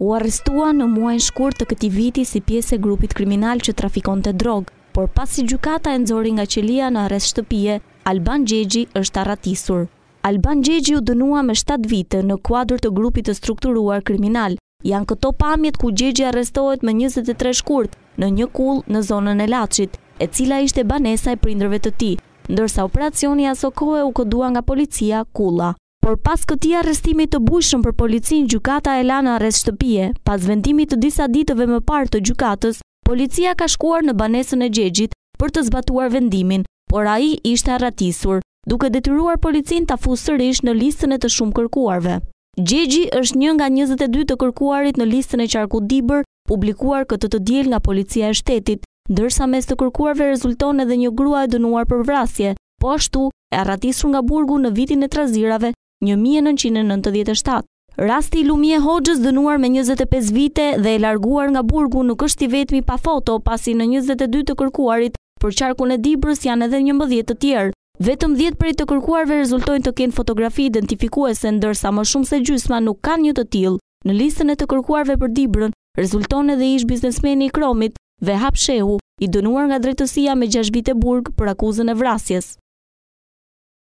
U arrestuan në muajin shkurt të këtij viti si pjesë e grupit kriminal që trafikonte drogë, por pasi gjykata e nxori nga qelia në arrest shtëpie, Alban Gjegji është arratisur. Alban Gjegji u dënua me 7 vite në kuadër të grupit të strukturuar kriminal. Janë këto pamjet ku Gjegji arrestohet me 23 shkurt në një kull në zonën e Laçit, e cila ishte banesa e prindërve të tij, ndërsa operacioni aso kohë u kodua nga policia kulla. Por pas këtij arrestimi të bujshëm për policin, gjykata e la në arrest shtëpie. Pas vendimit të disa ditëve më parë të gjykatës, policia ka shkuar në banesën e Gjegjit për të zbatuar vendimin, por ai ishte arratisur, duke detyruar policin ta fusë sërish në listën e të shumë kërkuarve. Gjegji është një nga 22 të kërkuarit në listën e qarkut Dibër, publikuar këtë të diel nga policia e shtetit, ndërsa mes të kërkuarve rezulton edhe një grua e dënuar për vrasje, po ashtu e arratisur nga burgu në vitin e trazirave 1997. Rasti i Lumi e Hoxhës, dënuar me 25 vite dhe e larguar nga burgu, nuk është i vetmi pa foto, pasi në 22 të kërkuarit për qarkun e Dibrës janë edhe 11 të tjerë. Vetëm 10 prej të kërkuarve rezultojnë të kenë fotografi identifikuese, ndërsa më shumë se gjysma nuk kanë një të tillë. Në listën e të kërkuarve për Dibrën rezulton edhe ish biznesmeni i kromit Vehap Shehu, i dënuar nga drejtësia me 6 vite burg për akuzën e vrasjes.